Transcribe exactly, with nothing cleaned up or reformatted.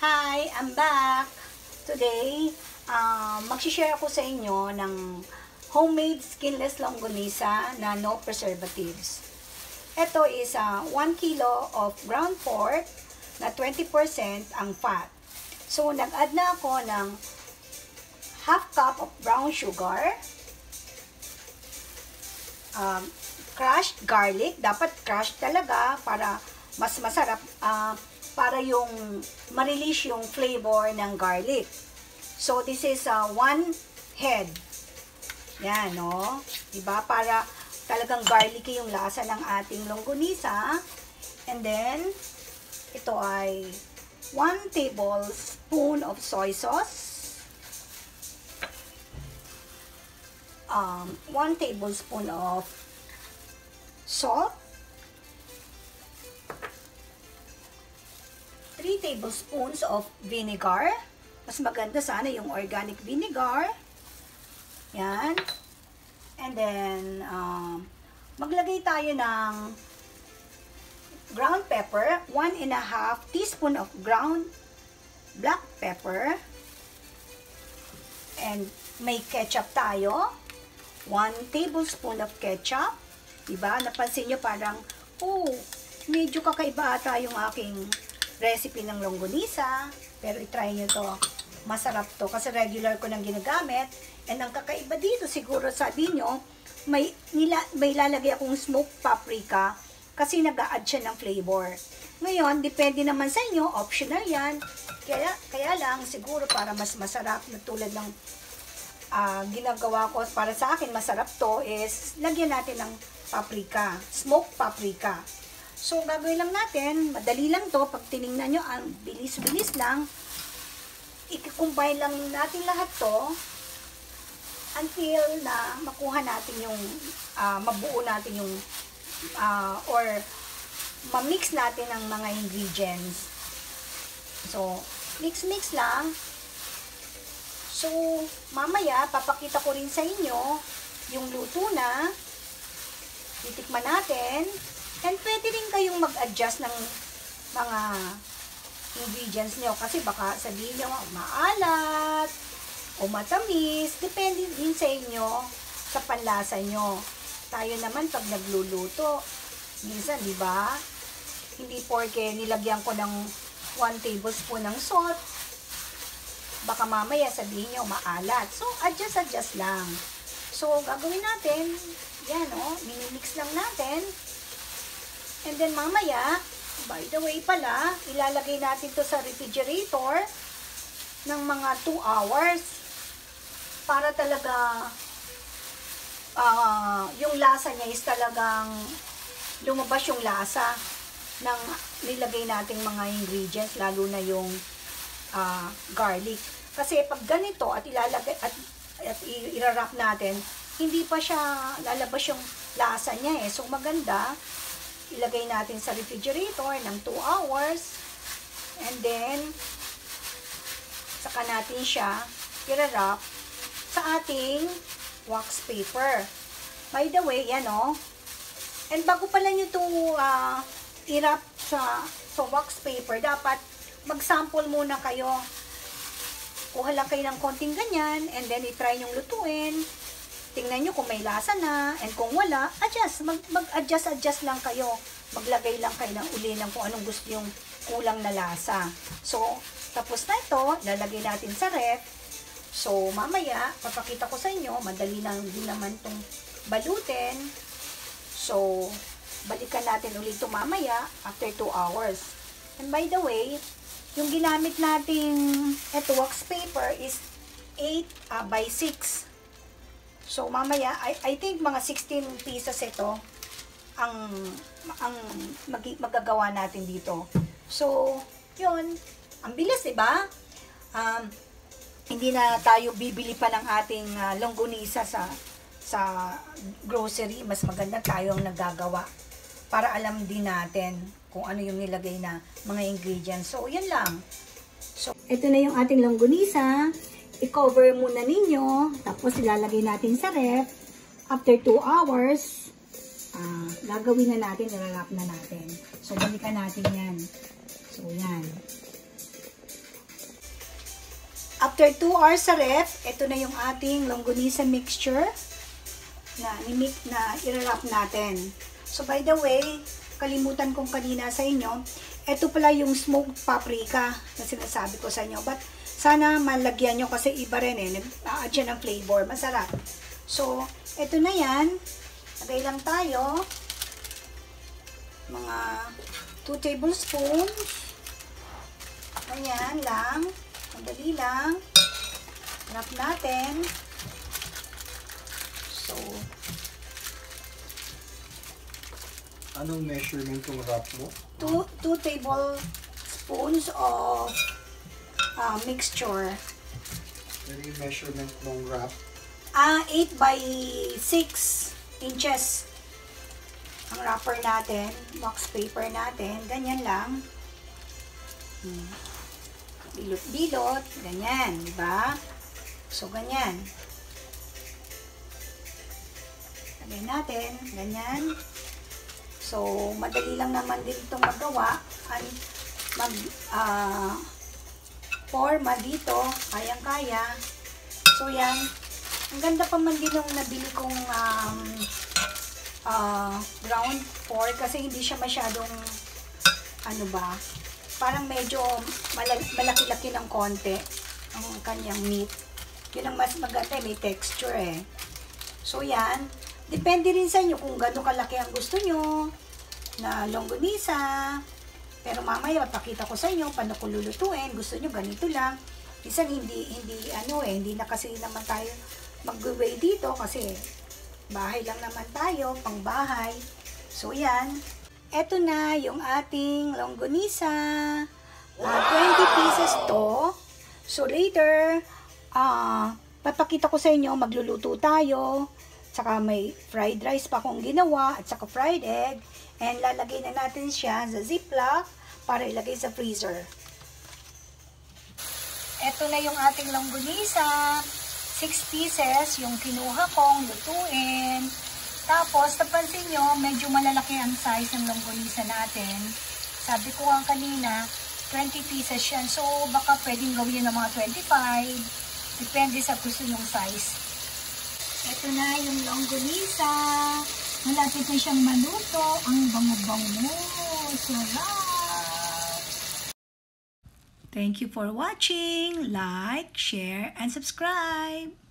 Hi! I'm back! Today, uh, mag-share ako sa inyo ng homemade skinless longanisa na no preservatives. Ito is uh, one kilo of ground pork na twenty percent ang fat. So, nag-add na ako ng half cup of brown sugar, um, crushed garlic, dapat crushed talaga para mas masarap uh, para yung ma-release yung flavor ng garlic. So, this is uh, one head. Yan, no? Diba? Para talagang garlicky yung lasa ng ating longanisa. And then, ito ay one tablespoon of soy sauce. Um, one tablespoon of salt. three tablespoons of vinegar. Mas maganda sana yung organic vinegar. Yan. And then, um, maglagay tayo ng ground pepper. One and a half teaspoon of ground black pepper. And may ketchup tayo. One tablespoon of ketchup. Diba? Napansin nyo parang, oh, medyo kakaiba ata yung aking recipe ng longanisa, pero i-try nyo to. Masarap to kasi regular ko nang ginagamit. And ang kakaiba dito siguro sabi nyo, may, nila, may lalagay akong smoked paprika kasi nag-a-add siya ng flavor. Ngayon, depende naman sa inyo, optional yan. Kaya, kaya lang siguro para mas masarap na tulad ng uh, ginagawa ko, para sa akin masarap to is lagyan natin ng paprika, smoked paprika. So, gagawin lang natin, madali lang to, pag tinignan nyo, ang bilis-bilis lang, i-combine lang natin lahat to, until na makuha natin yung, uh, mabuo natin yung, uh, or, ma-mix natin ang mga ingredients. So, mix-mix lang. So, mamaya, papakita ko rin sa inyo, yung luto na, titikman natin. And pwede rin kayong mag-adjust ng mga ingredients nyo. Kasi baka sabihin nyo, maalat o matamis. Depende din sa inyo, sa panlasa nyo. Tayo naman pag nagluluto, minsan, di ba? Hindi porke nilagyan ko ng one tablespoon ng salt. Baka mamaya sabihin nyo, maalat. So, adjust-adjust lang. So, gagawin natin, yan o, minimix lang natin. And then mamaya, by the way pala, ilalagay natin to sa refrigerator ng mga two hours para talaga uh, yung lasa niya is talagang lumabas yung lasa ng nilagay nating mga ingredients, lalo na yung uh, garlic. Kasi pag ganito at ilalagay at, at irarap natin, hindi pa siya lalabas yung lasa niya eh. So maganda ilagay natin sa refrigerator ng two hours and then saka natin siya i-wrap sa ating wax paper. By the way, yan o. And bago pala nyo ito uh, i-wrap sa, sa wax paper, dapat mag-sample muna kayo. Kuha lang kayo ng konting ganyan and then i-try nyong lutuin. Tingnan nyo kung may lasa na, and kung wala, adjust. Mag-adjust, adjust lang kayo. Maglagay lang kayo ng uli ng kung anong gusto yung kulang na lasa. So, tapos na ito, lalagay natin sa ref. So, mamaya, papakita ko sa inyo, madali lang din naman itong balutin. So, balikan natin ulit ito mamaya, after two hours. And by the way, yung ginamit nating eto wax paper is eight by six. So, mamaya, I, I think mga sixteen pieces ito ang, ang mag, magagawa natin dito. So, yun. Ang bilis, diba? Um, hindi na tayo bibili pa ng ating uh, longganisa sa sa grocery. Mas maganda tayo ang nagagawa para alam din natin kung ano yung nilagay na mga ingredients. So, yan lang. So, ito na yung ating longganisa. I-cover muna ninyo. Tapos, ilalagay natin sa ref. After two hours, uh, gagawin na natin, ilalap na natin. So, balikan natin yan. So, yan. After two hours sa ref, ito na yung ating longganisa mixture na nimik na ilalap natin. So, by the way, kalimutan kong kanina sa inyo, ito pala yung smoked paprika na sinasabi ko sa inyo. But, sana malagyan nyo kasi iba rin eh. Nag-a-add siya ng flavor. Masarap. So, ito na yan. Lagay lang tayo. Mga two tablespoons. Ayan lang. Madali lang. Hanap natin. So, anong measurement ng wrap mo? two tablespoons of uh, mixture. Ano yung measurement ng wrap? Ah, eight by six inches. Ang wrapper natin, wax paper natin, ganyan lang. Hmm. Bilot-bilot, ganyan, di ba? So, ganyan. Lagay natin, ganyan. So, madali lang naman din itong magawa. At mag, uh, forma dito, kayang-kaya. So, yan. Ang ganda pa man din yung nabili kong um, uh, ground pork kasi hindi siya masyadong, ano ba, parang medyo malaki-laki ng konti ang kanyang meat. Yun ang mas maganda, may texture eh. So, yan. Depende rin sa inyo kung gano'ng kalaki ang gusto nyo na longganisa. Pero mamaya mapakita ko sa inyo paano ko lulutuin. Gusto nyo ganito lang. Minsan hindi, hindi, ano eh, hindi na kasi naman tayo mag-away dito kasi bahay lang naman tayo, pang bahay. So, yan. Eto na yung ating longganisa. Uh, twenty pieces to. So, later, uh, papakita ko sa inyo, magluluto tayo. Saka may fried rice pa akong ginawa at saka fried egg, and lalagay na natin siya sa ziplock para ilagay sa freezer. Ito na yung ating longganisa, six pieces yung kinuha kong lutuin. Tapos napansin nyo medyo malalaki ang size ng longganisa natin. Sabi ko nga kanina twenty pieces yan, so baka pwedeng gawin ng mga twenty-five, depende sa gusto nyong size. Ito na yung longganisa. Malapit na siyang maluto. Ang bango-bango. Sarap! Thank you for watching. Like, share, and subscribe.